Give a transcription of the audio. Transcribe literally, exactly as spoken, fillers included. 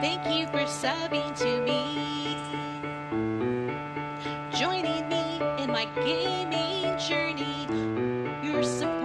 Thank you for subbing to me, joining me in my gaming journey. You're so